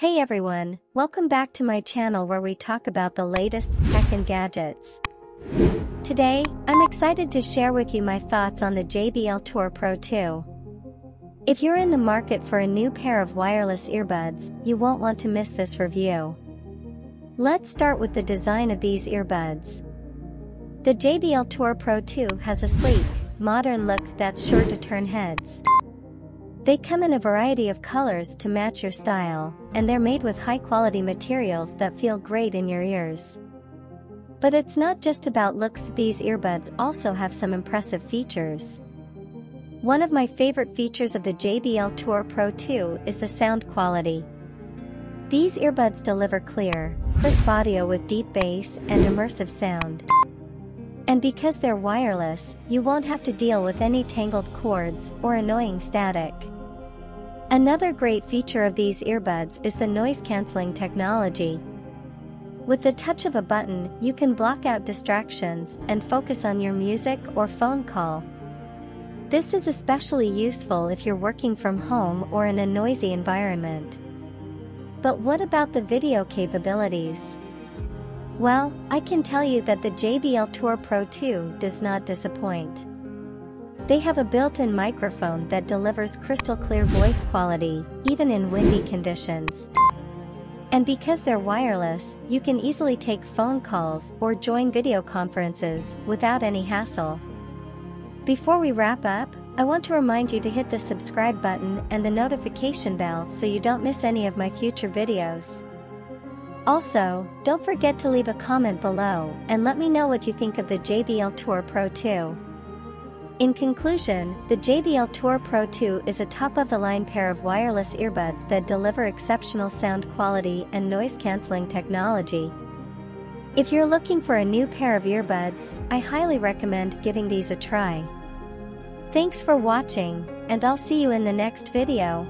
Hey everyone, welcome back to my channel where we talk about the latest tech and gadgets. Today, I'm excited to share with you my thoughts on the JBL Tour Pro 2. If you're in the market for a new pair of wireless earbuds, you won't want to miss this review. Let's start with the design of these earbuds. The JBL Tour Pro 2 has a sleek, modern look that's sure to turn heads. They come in a variety of colors to match your style, and they're made with high-quality materials that feel great in your ears. But it's not just about looks, these earbuds also have some impressive features. One of my favorite features of the JBL Tour Pro 2 is the sound quality. These earbuds deliver clear, crisp audio with deep bass and immersive sound. And because they're wireless, you won't have to deal with any tangled cords or annoying static. Another great feature of these earbuds is the noise-canceling technology. With the touch of a button, you can block out distractions and focus on your music or phone call. This is especially useful if you're working from home or in a noisy environment. But what about the video capabilities? Well, I can tell you that the JBL Tour Pro 2 does not disappoint. They have a built-in microphone that delivers crystal-clear voice quality, even in windy conditions. And because they're wireless, you can easily take phone calls or join video conferences without any hassle. Before we wrap up, I want to remind you to hit the subscribe button and the notification bell so you don't miss any of my future videos. Also, don't forget to leave a comment below and let me know what you think of the JBL Tour Pro 2. In conclusion, the JBL Tour Pro 2 is a top-of-the-line pair of wireless earbuds that deliver exceptional sound quality and noise-canceling technology. If you're looking for a new pair of earbuds, I highly recommend giving these a try. Thanks for watching, and I'll see you in the next video.